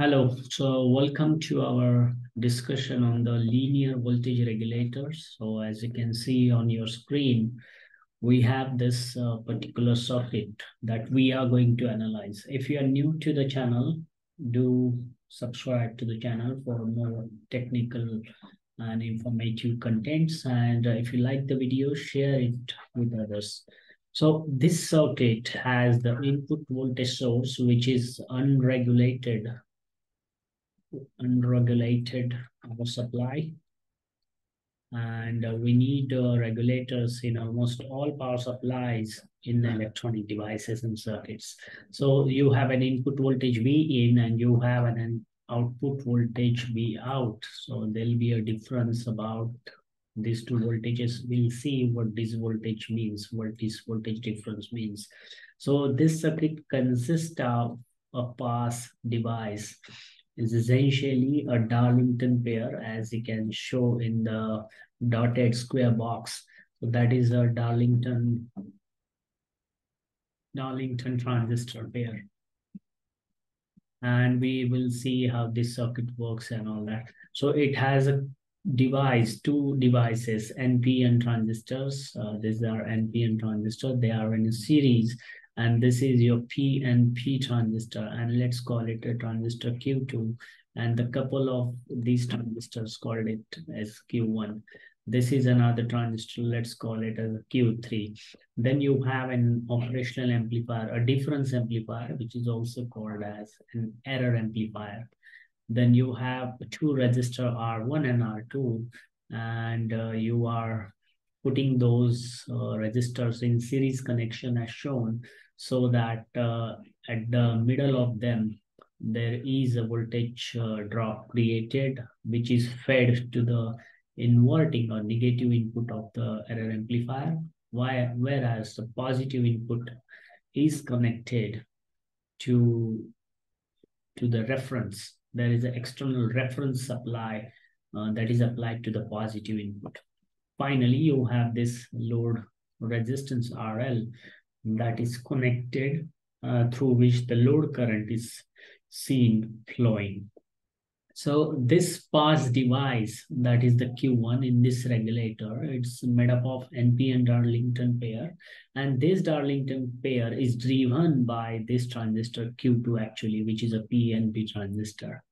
Hello, so welcome to our discussion on the linear voltage regulators. So as you can see on your screen, we have this particular circuit that we are going to analyze. If you are new to the channel, do subscribe to the channel for more technical and informative contents. And if you like the video, share it with others. So this circuit has the input voltage source, which is unregulated power supply, and we need regulators in almost all power supplies in the electronic devices and circuits. So you have an input voltage V in and you have an output voltage V out, so there'll be a difference about these two voltages. We'll see what this voltage means, what this voltage difference means. So this circuit consists of a pass device. Is essentially a Darlington pair, as you can show in the dotted square box. So that is a Darlington transistor pair. And we will see how this circuit works and all that. So it has a device, two devices, NPN transistors. These are NPN transistors. They are in a series. And this is your PNP transistor, and let's call it a transistor Q2. And the couple of these transistors, called it as Q1. This is another transistor, let's call it as Q3. Then you have an operational amplifier, a difference amplifier, which is also called as an error amplifier. Then you have two resistors, R1 and R2, and you are putting those resistors in series connection as shown, so that at the middle of them, there is a voltage drop created, which is fed to the inverting or negative input of the error amplifier, whereas the positive input is connected to the reference. There is an external reference supply that is applied to the positive input. Finally, you have this load resistance RL that is connected through which the load current is seen flowing. So this pass device, that is the Q1 in this regulator, it's made up of NP and Darlington pair. And this Darlington pair is driven by this transistor Q2 actually, which is a PNP transistor.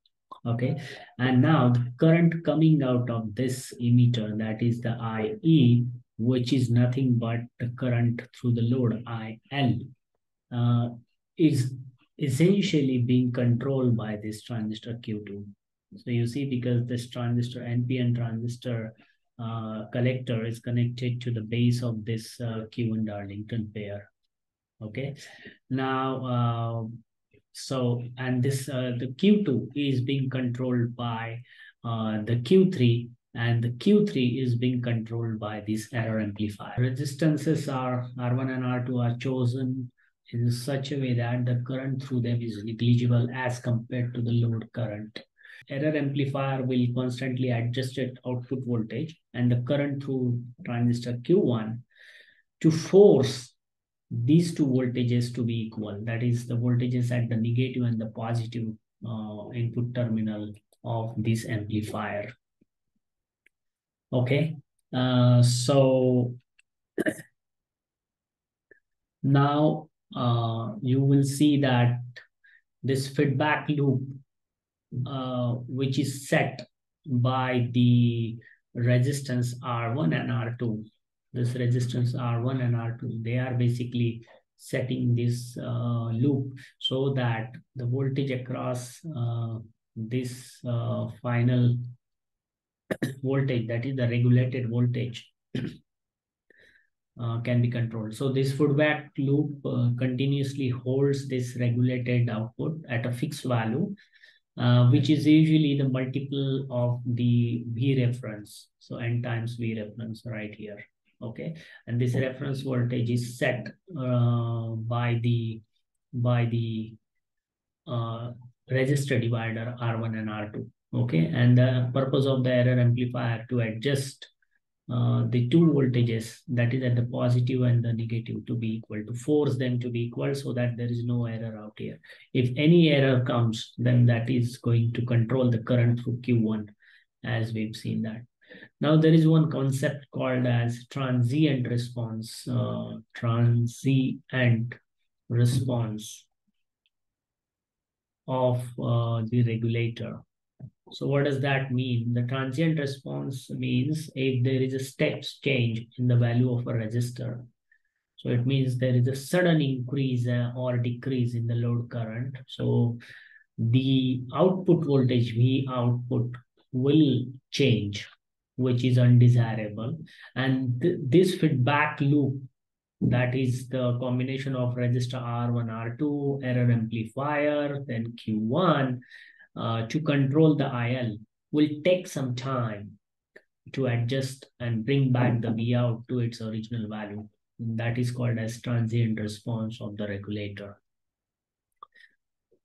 Okay, and now the current coming out of this emitter, that is the IE, which is nothing but the current through the load IL, is essentially being controlled by this transistor Q2. So you see, because this transistor NPN transistor collector is connected to the base of this Q1 Darlington pair. Okay, now and this the Q2 is being controlled by the Q3, and the Q3 is being controlled by this error amplifier. Resistances are R1 and R2 are chosen in such a way that the current through them is negligible as compared to the load current. Error amplifier will constantly adjust its output voltage and the current through transistor Q1 to force these two voltages to be equal, that is the voltages at the negative and the positive input terminal of this amplifier. Okay, so now you will see that this feedback loop, which is set by the resistance R1 and R2, this resistance R1 and R2, they are basically setting this loop so that the voltage across this final voltage, that is the regulated voltage, can be controlled. So this feedback loop continuously holds this regulated output at a fixed value, which is usually the multiple of the V reference. So N times V reference right here. Okay, and this reference voltage is set by the resistor divider R1 and R2. Okay, and the purpose of the error amplifier to adjust the two voltages, that is at the positive and the negative, to be equal, to force them to be equal so that there is no error out here. If any error comes, then that is going to control the current through Q1, as we've seen that. Now there is one concept called as transient response. Transient response of the regulator. So what does that mean? The transient response means if there is a step change in the value of a resistor. So it means there is a sudden increase or decrease in the load current. So the output voltage, V output, will change, which is undesirable. And this feedback loop, that is the combination of resistor R1, R2, error amplifier, then Q1, to control the IL, will take some time to adjust and bring back the V out to its original value. That is called as transient response of the regulator.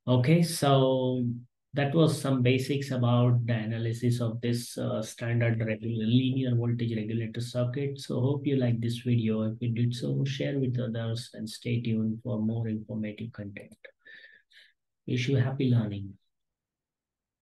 Okay, so that was some basics about the analysis of this standard linear voltage regulator circuit. So hope you like this video. If you did so, share with others and stay tuned for more informative content. Wish you happy learning.